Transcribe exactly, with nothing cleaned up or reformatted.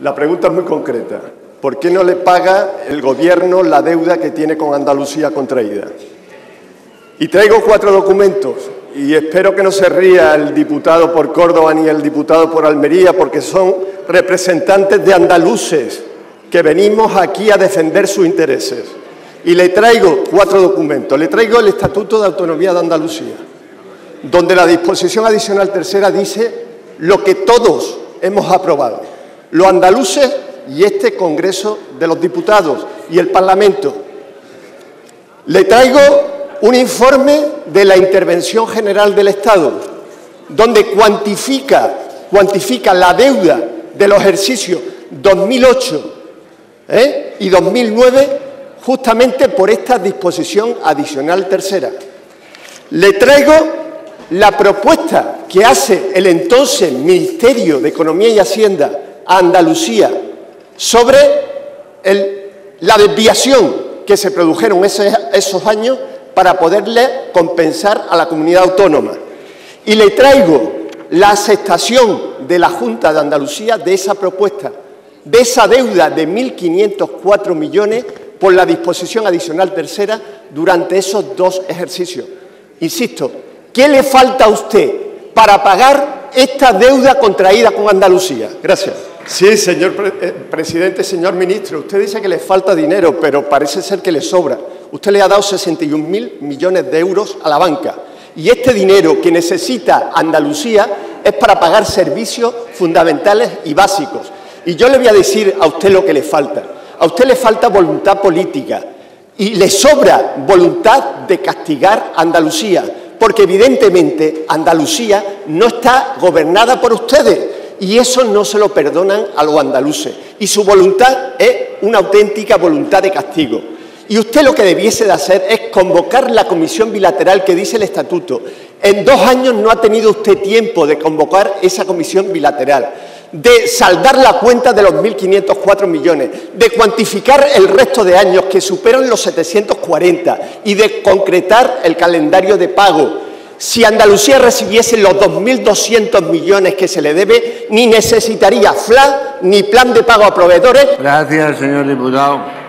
La pregunta es muy concreta. ¿Por qué no le paga el Gobierno la deuda que tiene con Andalucía contraída? Y traigo cuatro documentos, y espero que no se ría el diputado por Córdoba ni el diputado por Almería, porque son representantes de andaluces que venimos aquí a defender sus intereses. Y le traigo cuatro documentos. Le traigo el Estatuto de Autonomía de Andalucía, donde la disposición adicional tercera dice lo que todos hemos aprobado, los andaluces y este Congreso de los Diputados y el Parlamento. Le traigo un informe de la Intervención General del Estado, donde cuantifica, cuantifica la deuda de los ejercicios dos mil ocho ¿eh? y dos mil nueve, justamente por esta disposición adicional tercera. Le traigo la propuesta que hace el entonces Ministerio de Economía y Hacienda a Andalucía sobre el, la desviación que se produjeron ese, esos años para poderle compensar a la comunidad autónoma. Y le traigo la aceptación de la Junta de Andalucía de esa propuesta, de esa deuda de mil quinientos cuatro millones por la disposición adicional tercera durante esos dos ejercicios. Insisto, ¿qué le falta a usted para pagar esta deuda contraída con Andalucía? Gracias. Sí, señor pre- presidente, señor ministro, usted dice que le falta dinero, pero parece ser que le sobra. Usted le ha dado sesenta y un mil millones de euros a la banca. Y este dinero que necesita Andalucía es para pagar servicios fundamentales y básicos. Y yo le voy a decir a usted lo que le falta. A usted le falta voluntad política y le sobra voluntad de castigar a Andalucía, porque evidentemente Andalucía no está gobernada por ustedes y eso no se lo perdonan a los andaluces. Y su voluntad es una auténtica voluntad de castigo. Y usted lo que debiese de hacer es convocar la comisión bilateral que dice el estatuto. En dos años no ha tenido usted tiempo de convocar esa comisión bilateral, de saldar la cuenta de los mil quinientos cuatro millones, de cuantificar el resto de años que superan los setecientos cuarenta y de concretar el calendario de pago. Si Andalucía recibiese los dos mil doscientos millones que se le debe, ni necesitaría F L A ni plan de pago a proveedores. Gracias, señor diputado.